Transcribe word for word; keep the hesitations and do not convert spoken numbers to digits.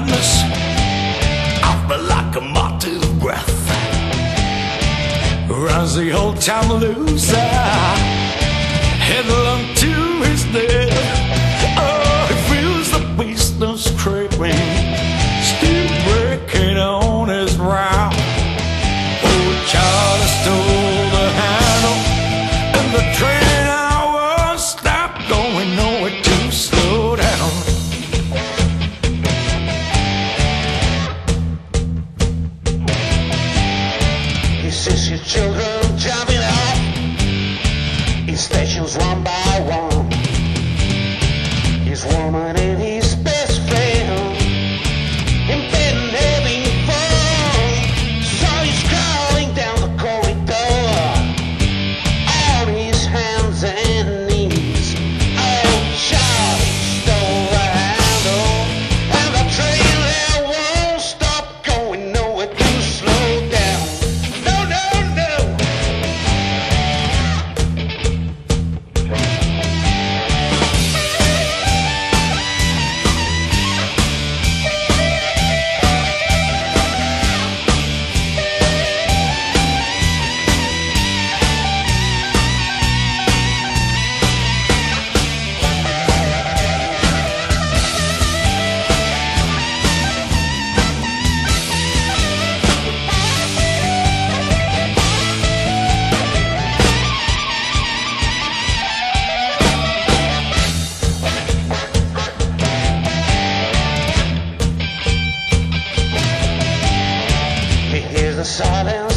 madness of the locomotive breath. Runs the old time loser headlong to his death. Oh, he feels the beastness creeping, still breaking on his round. Old Charlie stole the handle and the train hour stopped going nowhere to slow down. He sees his children jumping out in stations one by one. His woman and his best friend in bed and having fun. So he's crawling down the corridor on his hands and knees. Oh, Charlie stole the handle and the train that won't stop going nowhere to slow down. No, no, no. Silence.